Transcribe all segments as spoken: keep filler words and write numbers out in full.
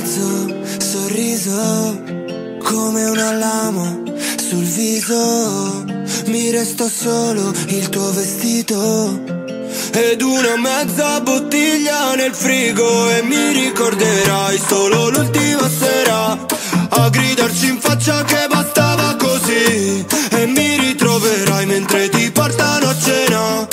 mezzo sorriso, come una lama sul viso. Mi resta solo il tuo vestito ed una mezza bottiglia nel frigo. E mi ricorderai solo l'ultima sera a gridarci in faccia che bastava così. E mi ritroverai mentre ti portano a cena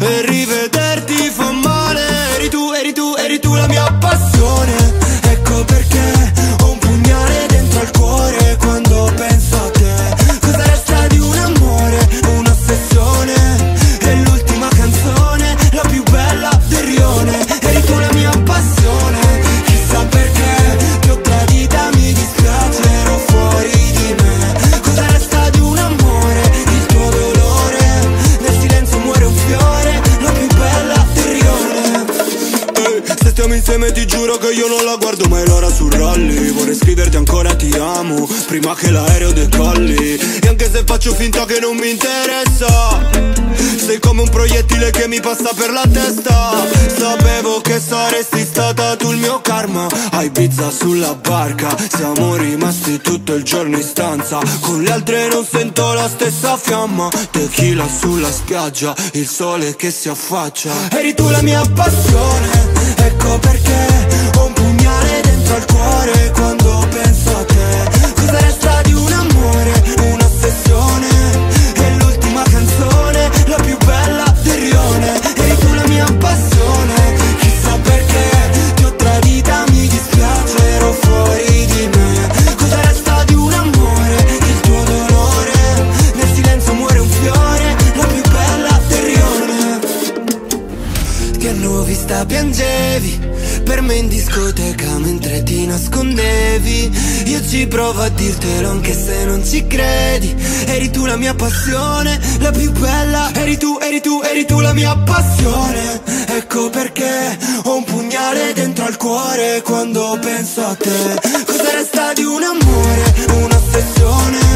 e rivederti fa male. Eri tu, eri tu, eri tu la mia passione. Ecco perché ho un pugnale dentro al cuore quando penso a te. Cosa resta di un amore, un'ossessione? È l'ultima canzone, la più bella del rione. Eri tu la mia passione. Chissà perché ti ho tradita, mi dispiace, ero fuori di me. Cosa resta di un amore, il tuo dolore? Nel silenzio muore un fiore, la più bella del rione. Hey, se stiamo insieme ti giuro che io non la guardo mai l'ora sul rally. Vorrei scriverti ancora ti amo prima che l'aereo decolli. E anche se faccio finta che non mi interessa, sei come un proiettile che mi passa per la testa. Sapevo che saresti stata tu il mio karma. A Ibiza sulla barca siamo rimasti tutto il giorno in stanza. Con le altre non sento la stessa fiamma. Tequila sulla spiaggia, il sole che si affaccia. Eri tu la mia passione. Ecco perché ho un pugnale dentro al cuore quando penso a te. Cosa resta di un amore, un'ossessione? È l'ultima canzone, la più bella del rione. Eri tu la mia passione. Chissà perché ti ho tradita, mi dispiace, ero fuori di me. Cosa resta di un amore, il tuo dolore? Nel silenzio muore un fiore, la più bella del rione. Ti hanno vista piangere per me in discoteca mentre ti nascondevi. Io ci provo a dirtelo anche se non ci credi. Eri tu la mia passione, la più bella. Eri tu, eri tu, eri tu la mia passione. Ecco perché ho un pugnale dentro al cuore quando penso a te. Cosa resta di un amore, un'ossessione?